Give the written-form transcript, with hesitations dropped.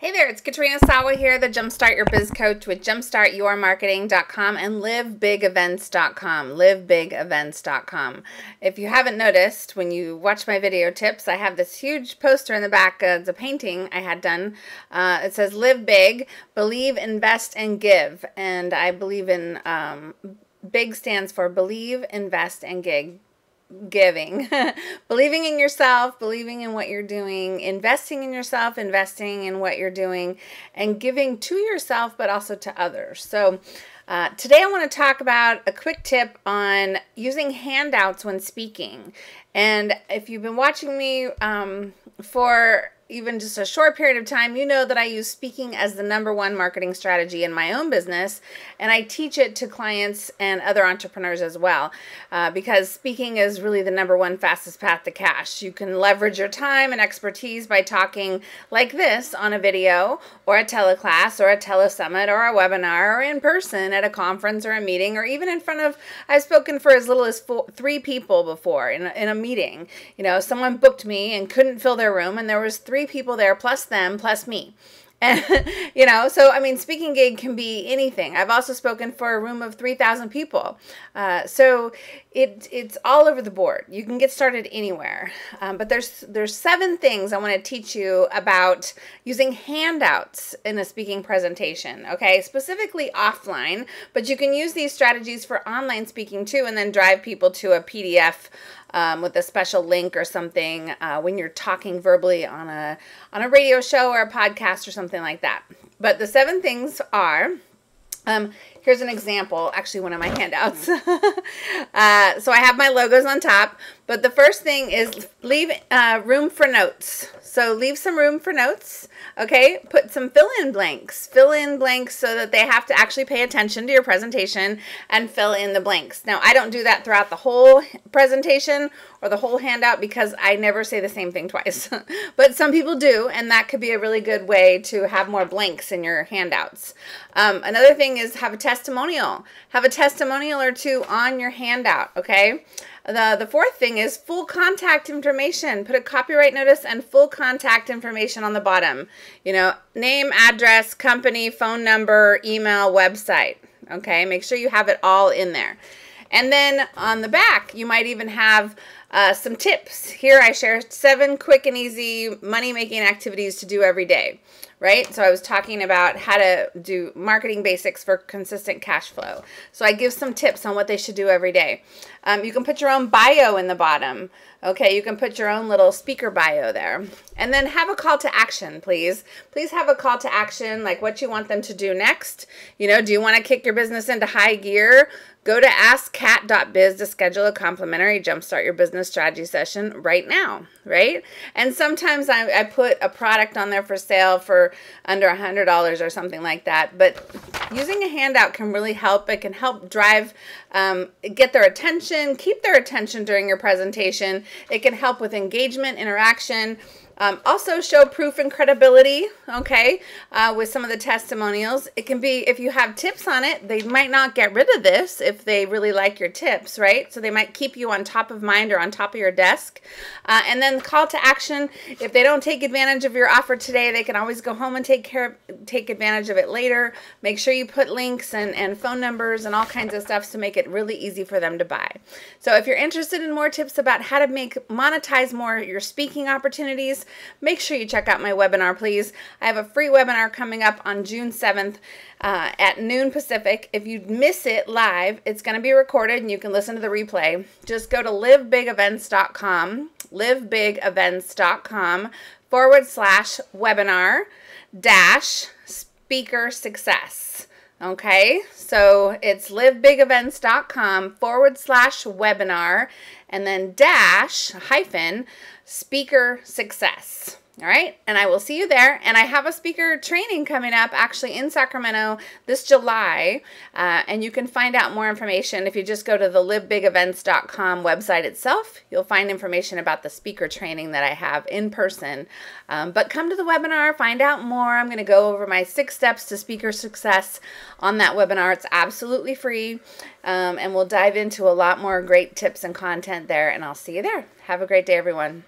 Hey there, it's Katrina Sawa here, the Jumpstart Your Biz Coach with jumpstartyourmarketing.com and livebigevents.com, livebigevents.com. If you haven't noticed, when you watch my video tips, I have this huge poster in the back of the painting I had done. It says, live big, believe, invest, and give. And I believe in, big stands for believe, invest, and give. Giving, believing in yourself, believing in what you're doing, investing in yourself, investing in what you're doing, and giving to yourself, but also to others. So today I want to talk about a quick tip on using handouts when speaking. And if you've been watching me for even just a short period of time, you know that I use speaking as the #1 marketing strategy in my own business, and I teach it to clients and other entrepreneurs as well, because speaking is really the #1 fastest path to cash. You can leverage your time and expertise by talking like this on a video or a teleclass or a telesummit or a webinar or in person at a conference or a meeting or even in front of, I've spoken for as little as three people before in a meeting. You know, someone booked me and couldn't fill their room, and there was three people there plus them plus me. And, you know, so, I mean, speaking gig can be anything. I've also spoken for a room of 3,000 people. So it's all over the board. You can get started anywhere. But there's 7 things I want to teach you about using handouts in a speaking presentation, okay? Specifically offline, but you can use these strategies for online speaking too, and then drive people to a PDF with a special link or something when you're talking verbally on a radio show or a podcast or something like that. But the 7 things are, here's an example, actually one of my handouts. So I have my logos on top, but the first thing is leave room for notes. So leave some room for notes, okay? Put some fill in blanks so that they have to actually pay attention to your presentation and fill in the blanks. Now, I don't do that throughout the whole presentation or the whole handout because I never say the same thing twice, but some people do, and that could be a really good way to have more blanks in your handouts. Another thing is have a testimonial. Have a testimonial or two on your handout, okay? The fourth thing is full contact information. Put a copyright notice and full contact information on the bottom. You know, name, address, company, phone number, email, website. Okay, make sure you have it all in there. And then on the back, you might even have some tips. Here I share 7 quick and easy money-making activities to do every day, right? So I was talking about how to do marketing basics for consistent cash flow. So I give some tips on what they should do every day. You can put your own bio in the bottom. Okay, you can put your own little speaker bio there. And then have a call to action, please. Please have a call to action, like what you want them to do next. You know, do you want to kick your business into high gear? Go to AskKat.biz to schedule a complimentary Jumpstart Your Business Strategy session right now, right? And sometimes I put a product on there for sale for under $100 or something like that. But using a handout can really help. It can help drive, get their attention, keep their attention during your presentation. It can help with engagement, interaction. Also show proof and credibility, okay, with some of the testimonials. It can be, if you have tips on it, they might not get rid of this if they really like your tips, right? So they might keep you on top of mind or on top of your desk. And then the call to action, if they don't take advantage of your offer today, they can always go home and take advantage of it later. Make sure you put links and phone numbers and all kinds of stuff to make it really easy for them to buy. So if you're interested in more tips about how to monetize more your speaking opportunities, make sure you check out my webinar, please. I have a free webinar coming up on June 7th at noon Pacific. If you miss it live, it's going to be recorded and you can listen to the replay. Just go to livebigevents.com, livebigevents.com/webinar-speaker-success. Okay, so it's livebigevents.com/webinar and then -/speaker-success. All right, and I will see you there. And I have a speaker training coming up actually in Sacramento this July, and you can find out more information if you just go to the livebigevents.com website itself. You'll find information about the speaker training that I have in person. But come to the webinar, find out more. I'm going to go over my 6 steps to speaker success on that webinar. It's absolutely free, and we'll dive into a lot more great tips and content there, and I'll see you there. Have a great day, everyone.